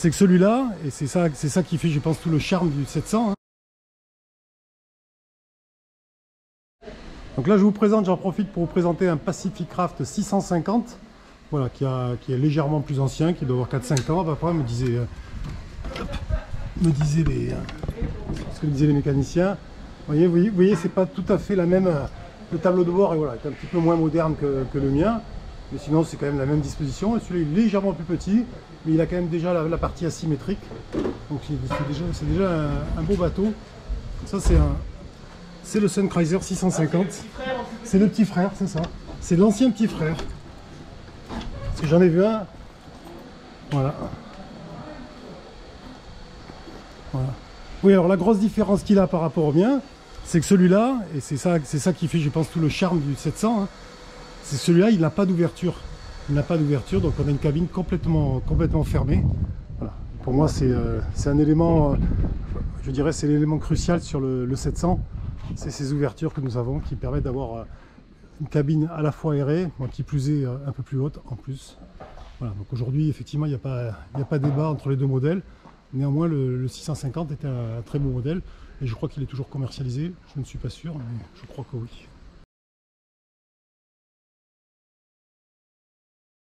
c'est que celui-là, et c'est ça qui fait, je pense, tout le charme du 700. Hein. Donc là, je vous présente, j'en profite pour vous présenter un Pacific Craft 650, voilà, qui est légèrement plus ancien, qui doit avoir 4-5 ans. Après, me disaient les mécaniciens. Vous voyez, c'est pas tout à fait la même. Le tableau de bord est, voilà, est un petit peu moins moderne que le mien, mais sinon c'est quand même la même disposition. Celui-là est légèrement plus petit, mais il a quand même déjà la partie asymétrique. Donc c'est déjà un beau bateau. Ça c'est le Sun Cruiser 650. C'est le petit frère, c'est ça. C'est l'ancien petit frère. Parce que j'en ai vu un. Voilà. Oui, alors la grosse différence qu'il a par rapport au mien, c'est que celui-là, et c'est ça qui fait, je pense, tout le charme du 700, hein, c'est celui-là, il n'a pas d'ouverture. Il n'a pas d'ouverture, donc on a une cabine complètement fermée. Voilà. Pour moi, c'est un élément, je dirais, c'est l'élément crucial sur le 700. C'est ces ouvertures que nous avons qui permettent d'avoir une cabine à la fois aérée, qui plus est un peu plus haute en plus. Voilà, donc aujourd'hui, effectivement, il n'y a pas débat entre les deux modèles. Néanmoins, le 650 était un très beau modèle et je crois qu'il est toujours commercialisé. Je ne suis pas sûr, mais je crois que oui.